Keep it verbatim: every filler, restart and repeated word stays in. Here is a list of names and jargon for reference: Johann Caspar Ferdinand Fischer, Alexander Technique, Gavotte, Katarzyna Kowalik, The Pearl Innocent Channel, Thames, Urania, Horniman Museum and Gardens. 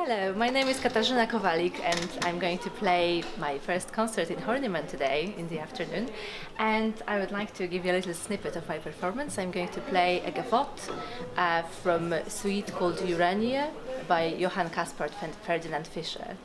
Hello, my name is Katarzyna Kowalik and I'm going to play my first concert in Horniman today in the afternoon, and I would like to give you a little snippet of my performance. I'm going to play a Gavotte uh, from a suite called Urania by Johann Caspar Ferdinand Fischer.